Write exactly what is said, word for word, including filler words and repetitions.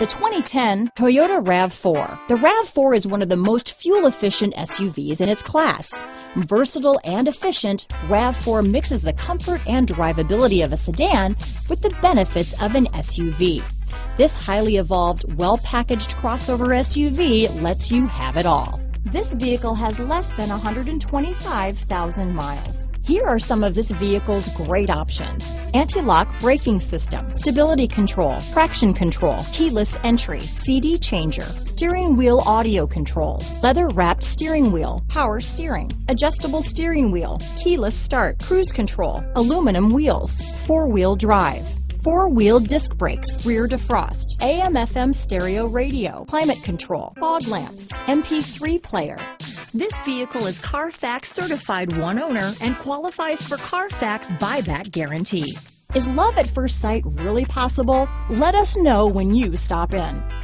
The twenty ten Toyota RAV four. The RAV four is one of the most fuel-efficient S U Vs in its class. Versatile and efficient, RAV four mixes the comfort and drivability of a sedan with the benefits of an S U V. This highly evolved, well-packaged crossover S U V lets you have it all. This vehicle has less than one hundred twenty-five thousand miles. Here are some of this vehicle's great options: anti-lock braking system, stability control, traction control, keyless entry, C D changer, steering wheel audio controls, leather-wrapped steering wheel, power steering, adjustable steering wheel, keyless start, cruise control, aluminum wheels, four-wheel drive, four-wheel disc brakes, rear defrost, A M F M stereo radio, climate control, fog lamps, M P three player. This vehicle is Carfax certified one owner and qualifies for Carfax buyback guarantee. Is love at first sight really possible? Let us know when you stop in.